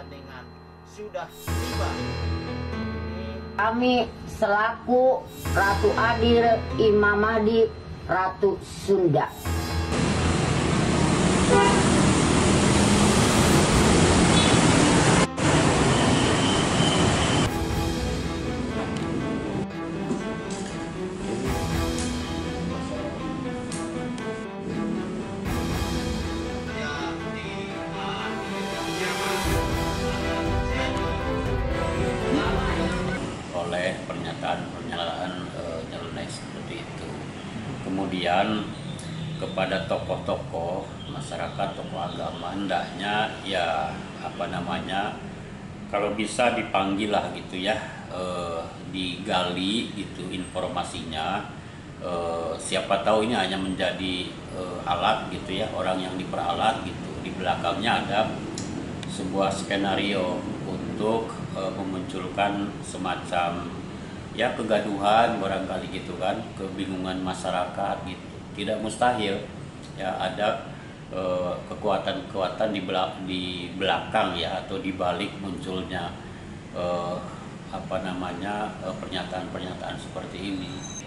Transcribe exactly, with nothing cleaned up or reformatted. pertandingan sudah tiba. Kami selaku Ratu Adil, Imam Mahdi, Ratu Sunda. Oleh pernyataan-pernyataan eh, nyeleneh seperti itu. Kemudian kepada tokoh-tokoh masyarakat, tokoh agama, hendaknya ya apa namanya, kalau bisa dipanggil lah gitu ya, eh, digali itu informasinya. Eh, siapa tahu ini hanya menjadi eh, alat gitu ya, orang yang diperalat gitu. Di belakangnya ada sebuah skenario untuk uh, memunculkan semacam ya kegaduhan barangkali gitu kan, kebingungan masyarakat gitu. Tidak mustahil ya ada kekuatan-kekuatan uh, di, belak di belakang ya, atau di balik munculnya uh, apa namanya pernyataan-pernyataan uh, seperti ini.